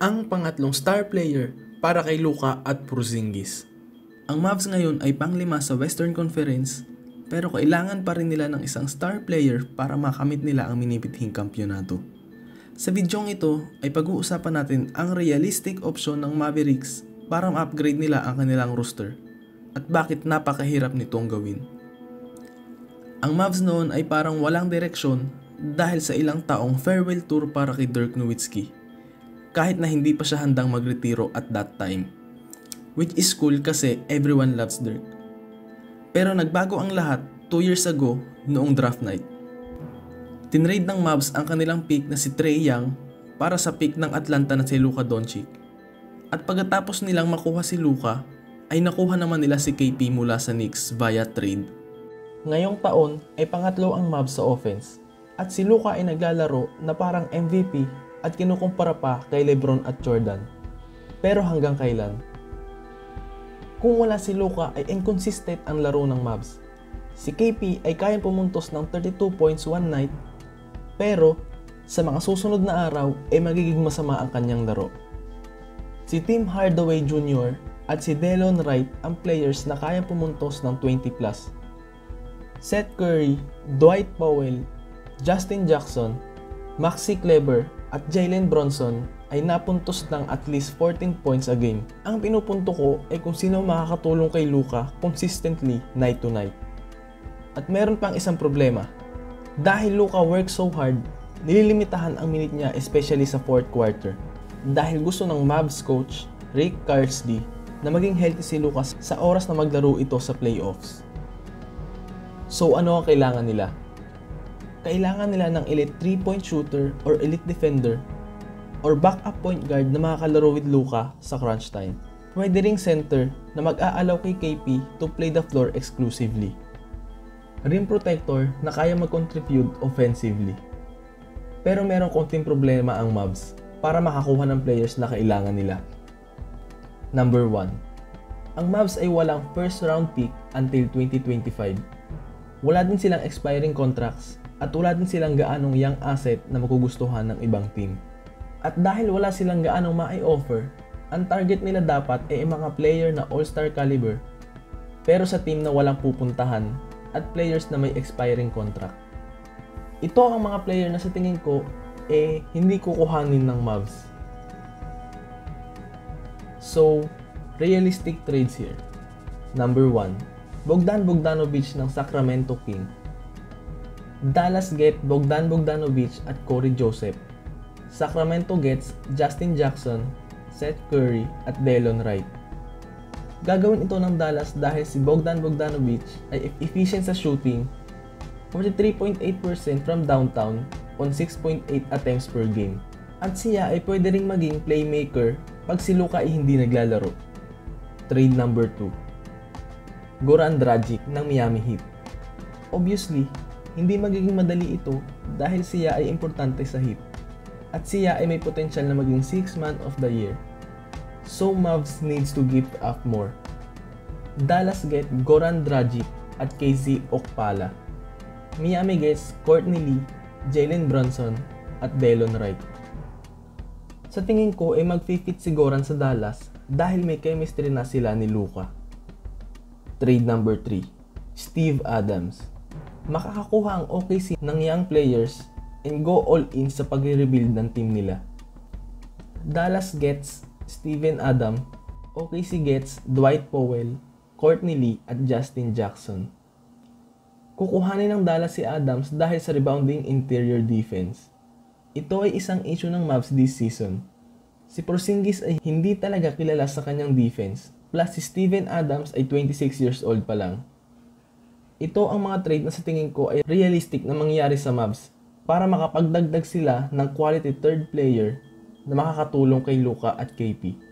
ang pangatlong star player para kay Luka at Porzingis. Ang Mavs ngayon ay pang-5 sa Western Conference pero kailangan pa rin nila ng isang star player para makamit nila ang minipithing kampyonato. Sa bidyong ito ay pag-uusapan natin ang realistic option ng Mavericks para ma-upgrade nila ang kanilang roster at bakit napakahirap nitong gawin. Ang Mavs noon ay parang walang direksyon dahil sa ilang taong farewell tour para kay Dirk Nowitzki kahit na hindi pa siya handang magretiro at that time. Which is cool kasi everyone loves Dirk. Pero nagbago ang lahat 2 years ago noong draft night. Tinrade ng Mavs ang kanilang pick na si Trae Young para sa pick ng Atlanta na si Luka Doncic. At pagkatapos nilang makuha si Luka, ay nakuha naman nila si KP mula sa Knicks via trade. Ngayong taon ay pangatlo ang Mavs sa offense. At si Luka ay naglalaro na parang MVP at kinukumpara pa kay Lebron at Jordan. Pero hanggang kailan? Kung wala si Luka ay inconsistent ang laro ng Mavs. Si KP ay kayang pumuntos ng 32 points one night pero sa mga susunod na araw ay magiging masama ang kanyang laro. Si Tim Hardaway Jr. at si Dillon Wright ang players na kayang pumuntos ng 20 plus. Seth Curry, Dwight Powell, Justin Jackson, Maxie Kleber at Jalen Brunson ay napuntos ng at least 14 points a game. Ang pinupunto ko ay kung sino makakatulong kay Luka consistently night to night. At meron pang isang problema. Dahil Luka works so hard, nililimitahan ang minute niya especially sa 4th quarter. Dahil gusto ng Mavs coach, Rick Carlisle, na maging healthy si Luka sa oras na maglaro ito sa playoffs. So ano ang kailangan nila? Kailangan nila ng elite 3-point shooter or elite defender or backup point guard na makakalaro with Luka sa crunch time. Pwede ring center na mag-aalaw kay KP to play the floor exclusively. Rim protector na kaya mag-contribute offensively. Pero merong konting problema ang Mavs para makakuha ng players na kailangan nila. Number 1. Ang Mavs ay walang first round pick until 2025. Wala din silang expiring contracts at wala din silang gaanong young asset na magugustuhan ng ibang team. At dahil wala silang gaanong mai-offer, ang target nila dapat ay mga player na all-star caliber pero sa team na walang pupuntahan at players na may expiring contract. Ito ang mga player na sa tingin ko hindi kukuhanin ng Mavs. So, realistic trades here. Number 1, Bogdan Bogdanović ng Sacramento King. Dallas get Bogdan Bogdanović at Corey Joseph. Sacramento gets Justin Jackson, Seth Curry at Dillon Wright. Gagawin ito ng Dallas dahil si Bogdan Bogdanović ay efficient sa shooting, 43.8% from downtown on 6.8 attempts per game. At siya ay pwede ring maging playmaker pag si Luka ay hindi naglalaro. Trade number 2. Goran Dragic ng Miami Heat. Obviously, hindi magiging madali ito dahil siya ay importante sa Heat. At siya ay may potential na maging 6th man of the year. So Mavs needs to give up more. Dallas get Goran Dragic at Casey Okpala. Miami gets Courtney Lee, Jalen Brunson at Dillon Wright. Sa tingin ko ay mag-fit si Goran sa Dallas dahil may chemistry na sila ni Luka. Trade number 3. Steve Adams. Makakakuha ang OKC ng young players and go all in sa pag-rebuild ng team nila. Dallas gets Steven Adams, OKC gets Dwight Powell, Courtney Lee at Justin Jackson. Kukuhanin ng Dallas si Adams dahil sa rebounding interior defense. Ito ay isang issue ng Mavs this season. Si Porzingis ay hindi talaga kilala sa kanyang defense, plus si Steven Adams ay 26 years old pa lang. Ito ang mga trade na sa tingin ko ay realistic na mangyari sa Mavs para makapagdagdag sila ng quality third player na makakatulong kay Luka at KP.